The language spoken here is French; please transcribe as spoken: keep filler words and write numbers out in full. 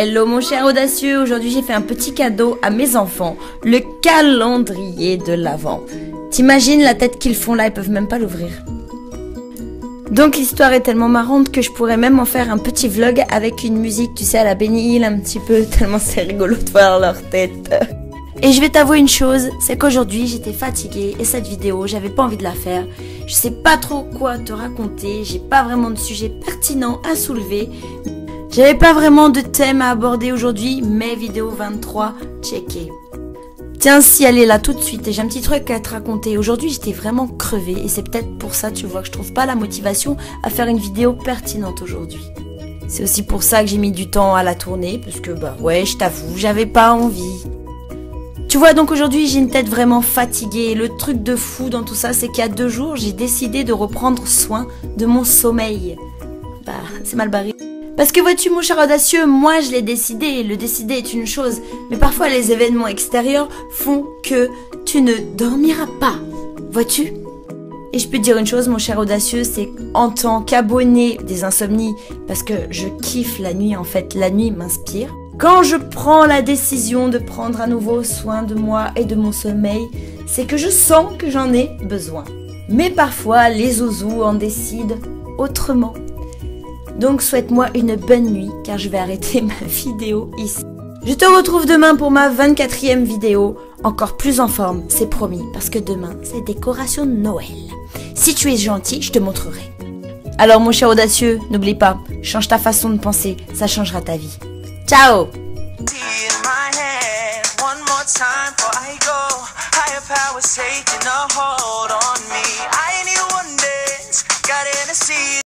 Hello mon cher audacieux, aujourd'hui j'ai fait un petit cadeau à mes enfants, le calendrier de l'Avent. T'imagines la tête qu'ils font là, ils peuvent même pas l'ouvrir. Donc l'histoire est tellement marrante que je pourrais même en faire un petit vlog avec une musique, tu sais, à la Béni-Hille un petit peu, tellement c'est rigolo de voir leur tête. Et je vais t'avouer une chose, c'est qu'aujourd'hui j'étais fatiguée et cette vidéo j'avais pas envie de la faire. Je sais pas trop quoi te raconter, j'ai pas vraiment de sujet pertinent à soulever. J'avais pas vraiment de thème à aborder aujourd'hui, mais vidéo vingt-trois, checkez. Tiens, si elle est là tout de suite et j'ai un petit truc à te raconter. Aujourd'hui j'étais vraiment crevée et c'est peut-être pour ça, tu vois, que je trouve pas la motivation à faire une vidéo pertinente aujourd'hui. C'est aussi pour ça que j'ai mis du temps à la tourner, parce que bah ouais, je t'avoue, j'avais pas envie. Tu vois, donc aujourd'hui j'ai une tête vraiment fatiguée. Le truc de fou dans tout ça, c'est qu'il y a deux jours j'ai décidé de reprendre soin de mon sommeil. Bah c'est mal barré. Parce que vois-tu mon cher audacieux, moi je l'ai décidé, le décider est une chose, mais parfois les événements extérieurs font que tu ne dormiras pas, vois-tu? Et je peux te dire une chose mon cher audacieux, c'est en tant qu'abonné des insomnies, parce que je kiffe la nuit en fait, la nuit m'inspire. Quand je prends la décision de prendre à nouveau soin de moi et de mon sommeil, c'est que je sens que j'en ai besoin. Mais parfois, les zouzous en décident autrement. Donc souhaite-moi une bonne nuit, car je vais arrêter ma vidéo ici. Je te retrouve demain pour ma vingt-quatrième vidéo, encore plus en forme, c'est promis, parce que demain, c'est décoration de Noël. Si tu es gentil, je te montrerai. Alors mon cher audacieux, n'oublie pas, change ta façon de penser, ça changera ta vie. Ciao. One more time before I go. Higher powers taking a hold on me. I knew one dance got in a sea.